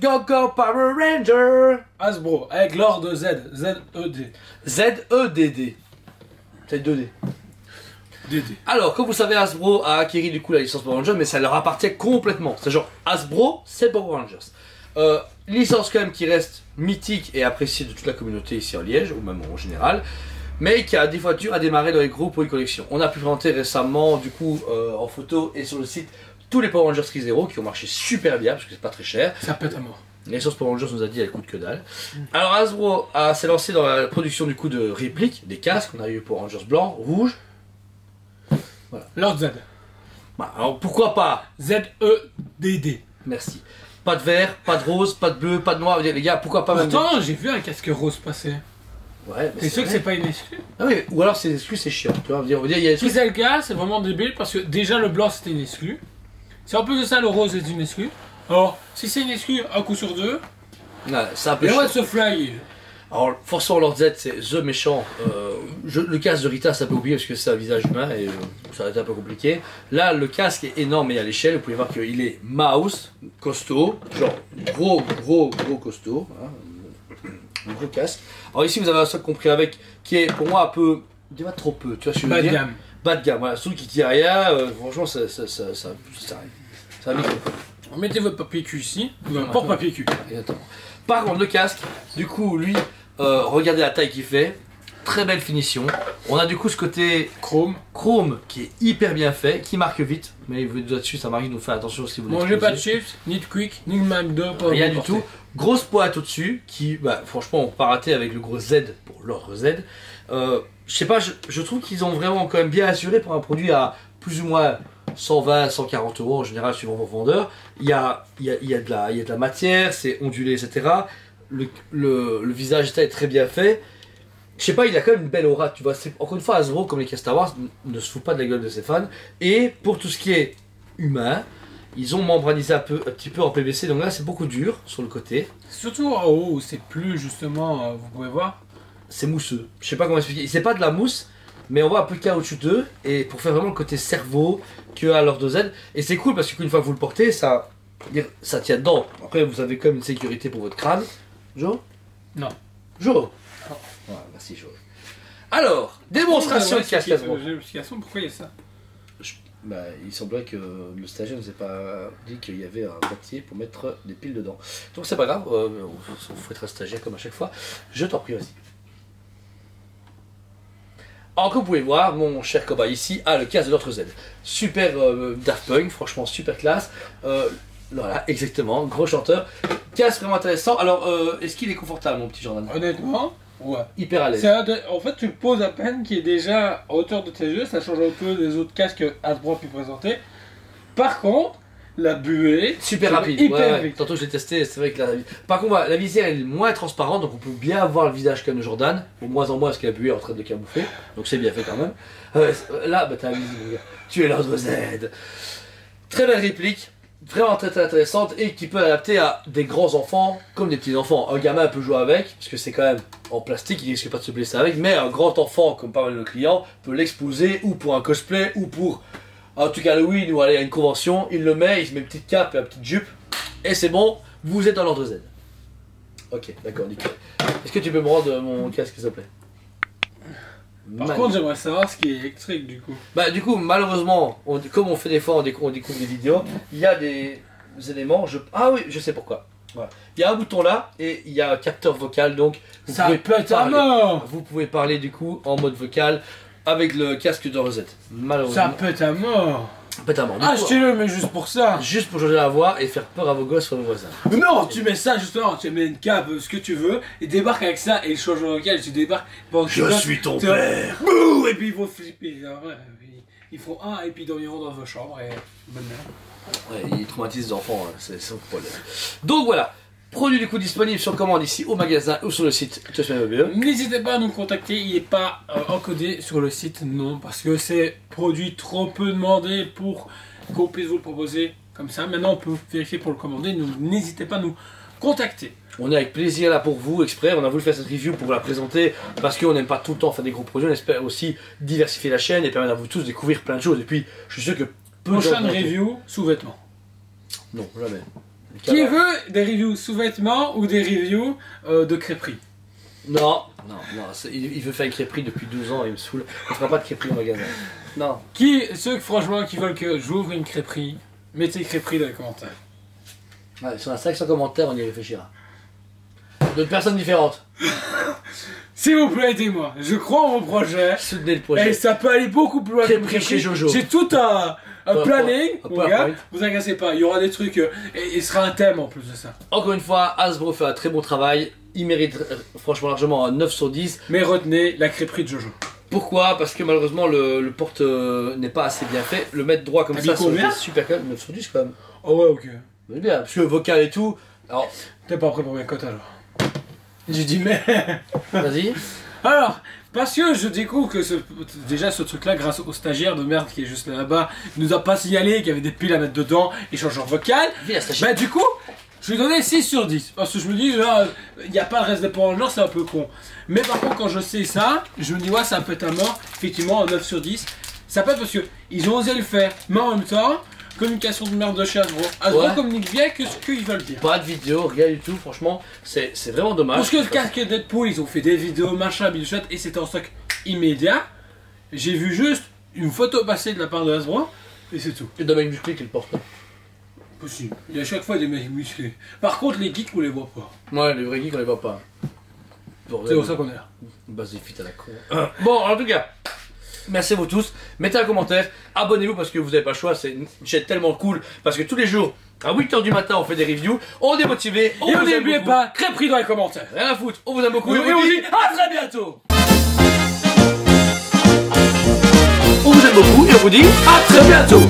Go Go Power Ranger Hasbro, avec Lord Zedd, Z-E-D. Z-E-D-D. C'est 2D. DD. Alors, comme vous savez, Hasbro a acquis du coup la licence Power Rangers, mais ça leur appartient complètement. C'est genre, Hasbro, c'est Power Rangers. Licence quand même qui reste mythique et appréciée de toute la communauté ici en Liège, ou même en général, mais qui a des voitures à démarrer dans les groupes ou les collections. On a pu présenter récemment, du coup, en photo et sur le site, tous les Power Rangers 3.0 qui ont marché super bien, parce que c'est pas très cher. Ça pète à mort. La licence Power Rangers nous a dit, elle coûte que dalle. Alors Hasbro s'est lancé dans la production du coup de répliques, des casques. On a eu Power Rangers blanc, rouge. Voilà. Lord Zedd. Bah, alors pourquoi pas Z-E-D-D. Merci. Pas de vert, pas de rose, pas de bleu, pas de noir. Les gars, pourquoi pas. Attends, j'ai vu un casque rose passer. Ouais, mais c'est sûr que c'est pas une excuse. Ah oui, ou alors c'est une excuse, c'est chiant. Tu vois, on va dire, il y a excuse. Si c'est le cas, c'est vraiment débile parce que déjà le blanc c'était une excuse. Si en plus de ça le rose est une excuse. Alors, si c'est une excuse, un coup sur deux. Là, ça peut. Et on va se fly. Alors, forcément, Lord Zedd, c'est The Méchant. Le casque de Rita, ça peut oublier parce que c'est un visage humain et ça va être un peu compliqué. Là, le casque est énorme et à l'échelle, vous pouvez voir qu'il est mouse, costaud, genre gros costaud. Hein, gros casque. Alors, ici, vous avez un sac compris avec qui est pour moi un peu. Déjà trop peu, tu vois ce que je veux dire. Bas de gamme. Bas de gamme, voilà. Celui qui dit rien, franchement, ça mettez votre papier cul ici, ou un porte-papier cul. Exactement. Par contre, le casque, du coup, lui, regardez la taille qu'il fait. Très belle finition. On a du coup ce côté chrome qui est hyper bien fait, qui marque vite. Mais vous êtes dessus, ça marque, donc faites attention si vous voulez. Mangez pas de chips, ni de quick, ni de McDo, rien du tout. Grosse pointe au-dessus, qui, bah, franchement, on peut pas rater avec le gros Z pour l'ordre Z. Je sais pas, je trouve qu'ils ont vraiment quand même bien assuré pour un produit à plus ou moins 120, 140 euros en général, suivant vos vendeurs. Il y a de la matière, c'est ondulé, etc. Le visage est très bien fait. Je sais pas, il a quand même une belle aura, tu vois. Encore une fois, Hasbro, comme les cas Star Wars, ne se fout pas de la gueule de ses fans. Et pour tout ce qui est humain, ils ont membranisé un petit peu en PVC, donc là c'est beaucoup dur sur le côté. Surtout en haut, c'est plus justement, vous pouvez voir. C'est mousseux. Je sais pas comment expliquer. C'est pas de la mousse, mais on voit un peu caoutchouteux et pour faire vraiment le côté cerveau que à Lord Zedd. Et c'est cool parce qu'une fois que vous le portez, ça tient dedans. Après, vous avez comme une sécurité pour votre crâne. Jo? Non. Jo? Oh. Ouais, merci Jo. Alors, démonstration de casque. Pourquoi il y a ça? Bah, il semblerait que le stagiaire ne nous ait pas dit qu'il y avait un boîtier pour mettre des piles dedans. Donc c'est pas grave, on faut être un stagiaire comme à chaque fois. Je t'en prie, vas-y. Alors comme vous pouvez voir, mon cher cobaye ici a le casque de Lord Zedd. Super Daft Punk, franchement super classe. Voilà, exactement, gros chanteur. Casque vraiment intéressant. Alors, est-ce qu'il est confortable, mon petit Jordan? Honnêtement, ouais. Hyper à l'aise. En fait, tu le poses à peine qui est déjà à hauteur de tes yeux. Ça change un peu des autres casques Hasbro a pu présenter. Par contre, la buée... Super rapide, hyper vite. Tantôt je l'ai testé, c'est vrai que Par contre, la visière est moins transparente, donc on peut bien avoir le visage comme de Jordan, au moins en moins parce que la buée est en train de le camoufler, donc c'est bien fait quand même. Là, bah t'as la visée, mon gars. Tu es Lord Zedd. Très belle réplique, vraiment très intéressante, et qui peut adapter à des grands enfants comme des petits enfants. Un gamin peut jouer avec, parce que c'est quand même en plastique, il risque pas de se blesser avec, mais un grand enfant, comme pas mal de nos clients, peut l'exposer, ou pour un cosplay, ou pour... En tout cas, Halloween ou aller à une convention, il le met, il se met une petite cape et une petite jupe, et c'est bon, vous êtes dans l'ordre Z. Ok, d'accord, nickel. Est-ce que tu peux me rendre mon casque, s'il te plaît? Par contre, j'aimerais savoir ce qui est électrique, du coup. Bah, du coup, malheureusement, comme on fait des fois, on découvre des vidéos, il y a des éléments, ah oui, je sais pourquoi. Voilà. Il y a un bouton là, et il y a un capteur vocal, donc vous pouvez pète à mort. Vous pouvez parler, du coup, en mode vocal, avec le casque de Rosette, malheureusement. Ça pète à mort. Pète à mort. Achetez-le, mais juste pour ça. Juste pour changer la voix et faire peur à vos gosses ou à vos voisins. Non, tu mets ça justement, tu mets une cape, ce que tu veux, et débarque avec ça et change le vocal, tu débarques. Je suis ton père. Bouh, et puis ils vont flipper. Ils feront un et puis ils dormiront dans vos chambres et bonne merde. Ouais, ils traumatisent les enfants, hein. C'est son problème. Donc voilà. Produit du coup disponible sur commande ici au magasin ou sur le site Just.be. N'hésitez pas à nous contacter, il n'est pas encodé sur le site, non, parce que c'est produit trop peu demandé pour qu'on puisse vous le proposer comme ça. Maintenant on peut vérifier pour le commander, n'hésitez pas à nous contacter. On est avec plaisir là pour vous, exprès, on a voulu faire cette review pour vous la présenter parce qu'on n'aime pas tout le temps faire des gros produits, on espère aussi diversifier la chaîne et permettre à vous tous de découvrir plein de choses. Et puis je suis sûr que... Prochaine review sous-vêtements. Non, jamais. Qui veut des reviews sous-vêtements ou des reviews de crêperie? Non, non, non, il veut faire une crêperie depuis 12 ans et il me saoule. On ne fera pas de crêperie au magasin. Non. Ceux franchement qui veulent que j'ouvre une crêperie, mettez crêperie dans les commentaires. Ouais, sur la section commentaires, on y réfléchira. D'autres personnes différentes. S'il vous plaît, aidez-moi. Je crois en mon projet. Soutenez le projet. Et ça peut aller beaucoup plus loin. Crêperie chez Jojo. J'ai tout un planning, mon gars. Vous inquiétez pas, il y aura des trucs. Et il sera un thème en plus de ça. Encore une fois, Hasbro fait un très bon travail. Il mérite franchement largement un 9 sur 10. Mais retenez la crêperie de Jojo. Pourquoi? Parce que malheureusement le porte n'est pas assez bien fait. Le mettre droit comme ça, c'est super quand même. 9 sur 10 quand même. Oh ouais, ok. Mais bien, parce que vocal et tout. Alors, t'es pas prêt pour mes cotes alors. J'ai dit mais. Vas-y. Alors, parce que je découvre que déjà ce truc-là, grâce au stagiaire de merde qui est juste là-bas, nous a pas signalé qu'il y avait des piles à mettre dedans, échangeur vocal. Bah du coup, je lui donnais 6 sur 10. Parce que je me dis, là, il n'y a pas de reste de power genre, c'est un peu con. Mais par contre, quand je sais ça, je me dis, ouais, ça peut être un mort. Effectivement, 9 sur 10. Ça peut être parce qu'ils ont osé le faire. Mais en même temps, communication de merde de chez Hasbro. Hasbro communique bien que ce qu'ils veulent dire. Pas de vidéo, rien du tout, franchement, c'est vraiment dommage. Parce que le casque Deadpool, ils ont fait des vidéos, machin, bichette, et c'était en stock immédiat. J'ai vu juste une photo passer de la part de Hasbro, et c'est tout. Et d'un mec musclé qui le porte. Possible. Il y a à chaque fois des mecs musclés. Par contre, les geeks, on les voit pas. Ouais, les vrais geeks, on les voit pas. C'est pour ça qu'on est là. Bah, c'est fit à la con. Bon, en tout cas, merci à vous tous. Mettez un commentaire. Abonnez-vous parce que vous n'avez pas le choix. C'est une chaîne tellement cool. Parce que tous les jours, à 8 h du matin, on fait des reviews. On est motivé. Et vous n'oubliez pas, crêperie dans les commentaires. Rien à foutre. On vous aime beaucoup. Et on vous dit à très bientôt. On vous aime beaucoup. Et on vous dit à très bientôt.